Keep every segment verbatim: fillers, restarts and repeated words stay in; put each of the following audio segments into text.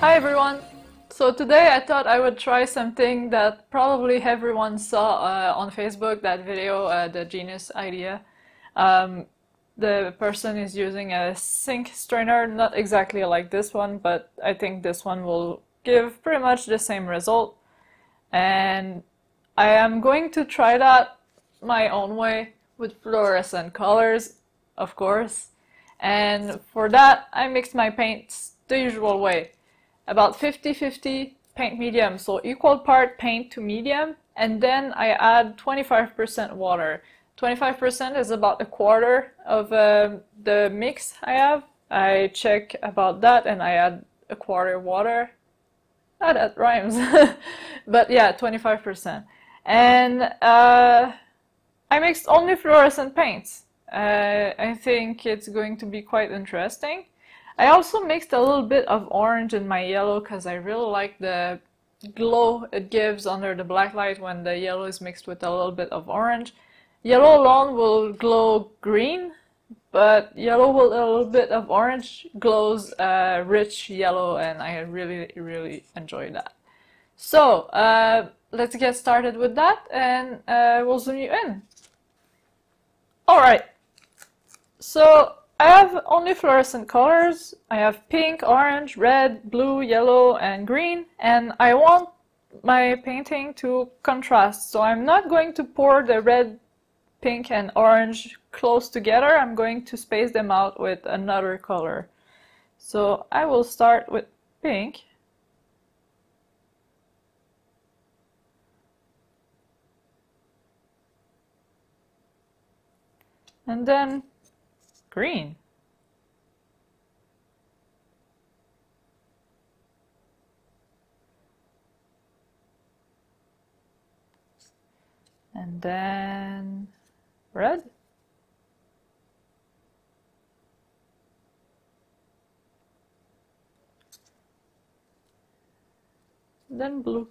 Hi everyone! So today I thought I would try something that probably everyone saw uh, on Facebook, that video, uh, the Genius idea. Um, the person is using a sink strainer, not exactly like this one, but I think this one will give pretty much the same result. And I am going to try that my own way with fluorescent colors, of course. And for that, I mixed my paints the usual way. About fifty fifty paint medium, so equal part paint to medium, and then I add twenty-five percent water. twenty-five percent is about a quarter of uh, the mix I have. I check about that and I add a quarter water. Ah, that rhymes. But yeah, twenty-five percent. And uh, I mixed only fluorescent paints. Uh, I think it's going to be quite interesting. I also mixed a little bit of orange in my yellow because I really like the glow it gives under the black light when the yellow is mixed with a little bit of orange. Yellow alone will glow green, but yellow with a little bit of orange glows uh, rich yellow, and I really, really enjoy that. So uh, let's get started with that, and uh, we'll zoom you in. Alright, so I have only fluorescent colors. I have pink, orange, red, blue, yellow, and green, and I want my painting to contrast. So I'm not going to pour the red, pink, and orange close together. I'm going to space them out with another color. So I will start with pink. And then green. And then red. And then blue.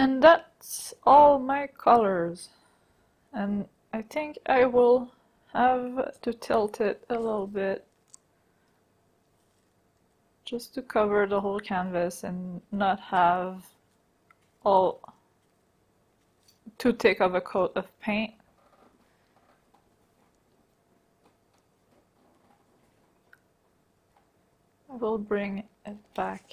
And that's all my colors, and I think I will have to tilt it a little bit just to cover the whole canvas and not have all too thick of a coat of paint. I will bring it back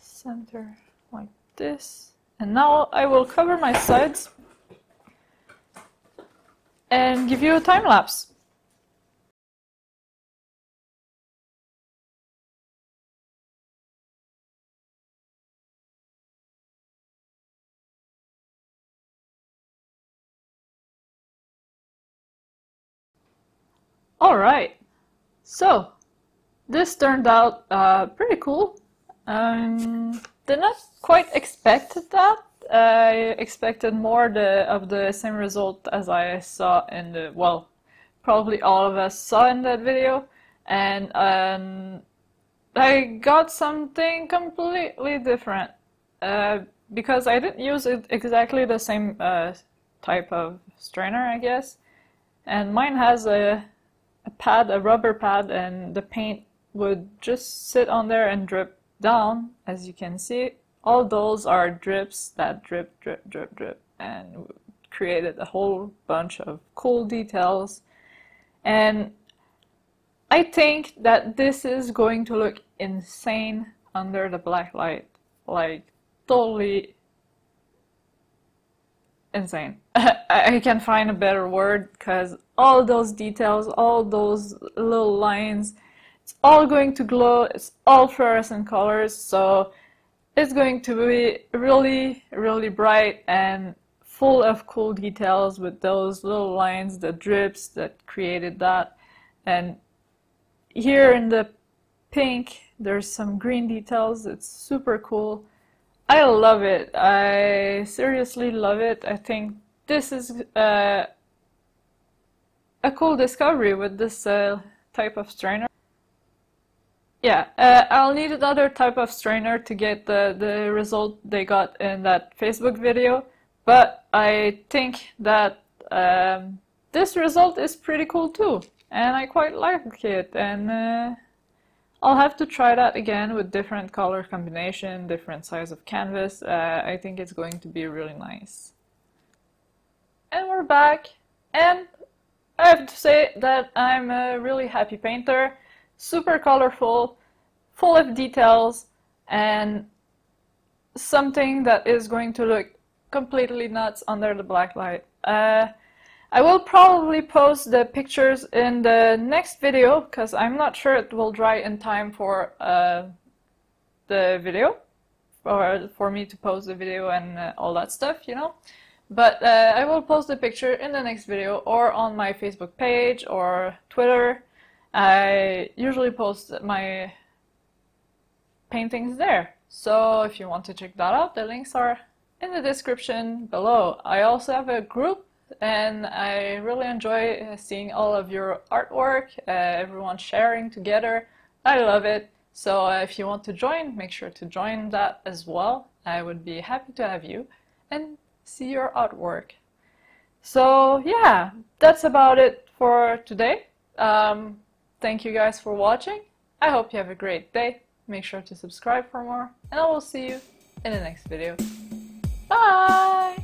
center like this. And now I will cover my sides and give you a time lapse. All right, so this turned out uh, pretty cool. Um, did not quite expect that. I expected more the, of the same result as I saw in the, well, probably all of us saw in that video. And um, I got something completely different uh, because I didn't use it exactly the same uh, type of strainer, I guess. And mine has a, a pad, a rubber pad, and the paint would just sit on there and drip down, as you can see. All those are drips that drip, drip, drip, drip, and created a whole bunch of cool details. And I think that this is going to look insane under the black light, like totally insane. I can't find a better word, because all those details, all those little lines, it's all going to glow, it's all fluorescent colors, so it's going to be really, really bright and full of cool details with those little lines, the drips that created that. And here in the pink, there's some green details. It's super cool. I love it. I seriously love it. I think this is uh, a cool discovery with this uh, type of strainer. Yeah, uh, I'll need another type of strainer to get the, the result they got in that Facebook video, but I think that um, this result is pretty cool too, and I quite like it, and uh, I'll have to try that again with different color combination, different size of canvas. uh, I think it's going to be really nice. And we're back, and I have to say that I'm a really happy painter. Super colorful, full of details, and something that is going to look completely nuts under the black light. Uh, I will probably post the pictures in the next video, because I'm not sure it will dry in time for uh, the video, or for me to post the video and uh, all that stuff, you know. But uh, I will post the picture in the next video, or on my Facebook page or Twitter. I usually post my paintings there, so if you want to check that out, the links are in the description below. I also have a group, and I really enjoy seeing all of your artwork, uh, everyone sharing together. I love it, so if you want to join, make sure to join that as well. I would be happy to have you and see your artwork. So yeah, that's about it for today. Um, Thank you guys for watching. I hope you have a great day. Make sure to subscribe for more, and I will see you in the next video. Bye!